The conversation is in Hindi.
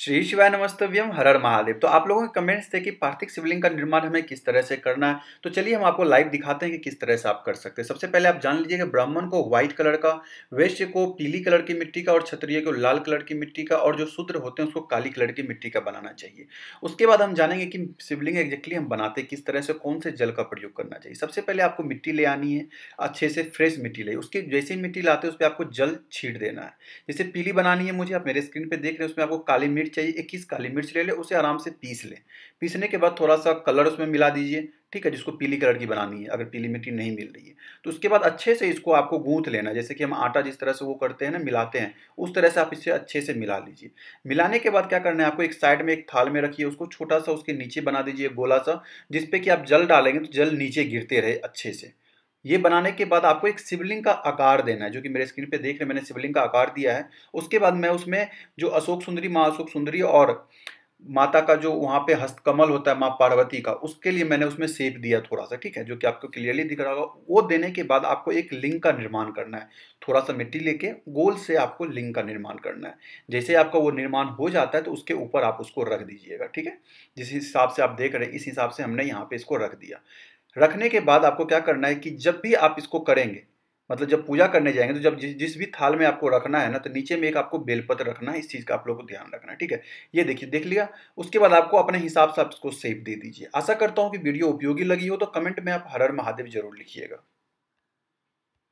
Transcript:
श्री शिवाय नमस्तव्यम। हर हर महादेव। तो आप लोगों के कमेंट्स थे कि पार्थिव शिवलिंग का निर्माण हमें किस तरह से करना है, तो चलिए हम आपको लाइव दिखाते हैं कि किस तरह से आप कर सकते हैं। सबसे पहले आप जान लीजिए कि ब्राह्मण को व्हाइट कलर का, वैश्य को पीली कलर की मिट्टी का और क्षत्रिय को लाल कलर की मिट्टी का और जो शूद्र होते हैं उसको काली कलर की मिट्टी का बनाना चाहिए। उसके बाद हम जानेंगे कि शिवलिंग एग्जैक्टली हम बनाते किस तरह से, कौन से जल का प्रयोग करना चाहिए। सबसे पहले आपको मिट्टी ले आनी है, अच्छे से फ्रेश मिट्टी ले। उसकी जैसे ही मिट्टी लाते हैं उस पर आपको जल छीट देना है। जैसे पीली बनानी है मुझे, आप मेरे स्क्रीन पर देख रहे हैं, उसमें आपको काली मिर्च चाहिए। 21 काली मिर्च ले ले, उसे आराम से पीस ले। पीसने के बाद थोड़ा सा कलर उसमें मिला दीजिए, ठीक है, जिसको पीली कलर की बनानी है। अगर पीली मिट्टी नहीं मिल रही है तो उसके बाद अच्छे से इसको आपको गूंथ लेना, जैसे कि हम आटा जिस तरह से वो करते हैं ना, मिलाते हैं, उस तरह से आप इसे अच्छे से मिला लीजिए। मिलाने के बाद क्या करना है, आपको एक साइड में एक थाल में रखिए, उसको छोटा सा उसके नीचे बना दीजिए गोला सा, जिसपे कि आप जल डालेंगे तो जल नीचे गिरते रहे अच्छे से। ये बनाने के बाद आपको एक शिवलिंग का आकार देना है, जो कि मेरे स्क्रीन पे देख रहे हैं, मैंने शिवलिंग का आकार दिया है। उसके बाद मैं उसमें जो अशोक सुंदरी, माँ अशोक सुंदरी और माता का जो वहाँ पे हस्तकमल होता है माँ पार्वती का, उसके लिए मैंने उसमें शेप दिया थोड़ा सा, ठीक है, जो कि आपको क्लियरली दिख रहा होगा। वो देने के बाद आपको एक लिंग का निर्माण करना है। थोड़ा सा मिट्टी लेके गोल से आपको लिंग का निर्माण करना है। जैसे आपका वो निर्माण हो जाता है तो उसके ऊपर आप उसको रख दीजिएगा, ठीक है, जिस हिसाब से आप देख रहे हैं इस हिसाब से हमने यहाँ पे इसको रख दिया। रखने के बाद आपको क्या करना है कि जब भी आप इसको करेंगे, मतलब जब पूजा करने जाएंगे, तो जब जिस भी थाल में आपको रखना है ना, तो नीचे में एक आपको बेलपत्र रखना है। इस चीज़ का आप लोगों को ध्यान रखना है, ठीक है। ये देखिए, देख लिया। उसके बाद आपको अपने हिसाब से आप इसको शेप दे दीजिए। आशा करता हूँ कि वीडियो उपयोगी लगी हो, तो कमेंट में आप हर हर महादेव जरूर लिखिएगा।